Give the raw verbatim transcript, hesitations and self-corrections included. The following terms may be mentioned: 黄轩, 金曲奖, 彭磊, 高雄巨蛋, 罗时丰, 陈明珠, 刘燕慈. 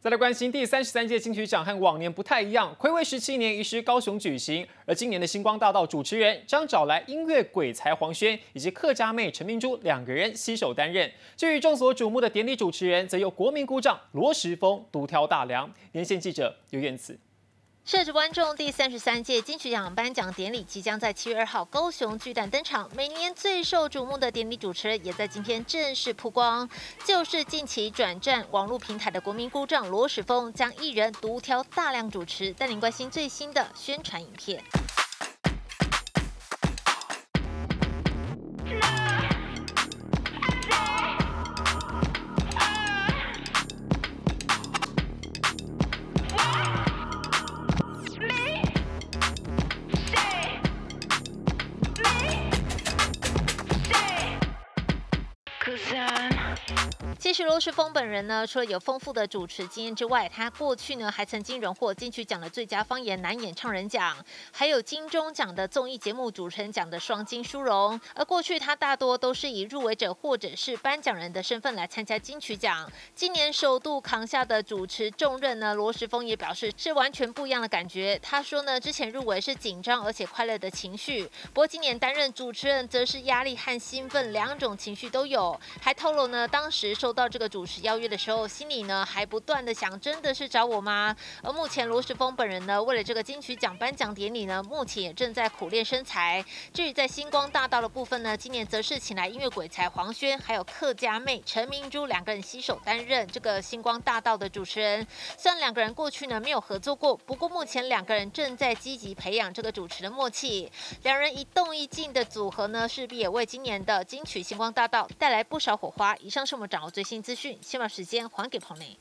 再来关心第三十三届金曲奖和往年不太一样，睽违十七年移师高雄举行。而今年的星光大道主持人将找来音乐鬼才黄轩以及客家妹陈明珠两个人携手担任。至于众所瞩目的典礼主持人，则由国民姑丈罗时丰独挑大梁。连线记者刘燕慈。 摄氏观众，第三十三届金曲奖颁奖典礼即将在七月二号高雄巨蛋登场。每年最受瞩目的典礼主持人也在今天正式曝光，就是近期转战网络平台的国民姑丈罗时丰，将一人独挑大梁主持，带您关心最新的宣传影片。 其实罗时丰本人呢，除了有丰富的主持经验之外，他过去呢还曾经荣获金曲奖的最佳方言男演唱人奖，还有金钟奖的综艺节目主持人奖的双金殊荣。而过去他大多都是以入围者或者是颁奖人的身份来参加金曲奖。今年首度扛下的主持重任呢，罗时丰也表示是完全不一样的感觉。他说呢，之前入围是紧张而且快乐的情绪，不过今年担任主持人则是压力和兴奋两种情绪都有。还透露呢，当时受 到这个主持邀约的时候，心里呢还不断的想，真的是找我吗？而目前罗时丰本人呢，为了这个金曲奖颁奖典礼呢，目前也正在苦练身材。至于在星光大道的部分呢，今年则是请来音乐鬼才黄轩，还有客家妹陈明珠两个人携手担任这个星光大道的主持人。虽然两个人过去呢没有合作过，不过目前两个人正在积极培养这个主持的默契。两人一动一静的组合呢，势必也为今年的金曲星光大道带来不少火花。以上是我们掌握最新资讯，先把时间还给彭磊。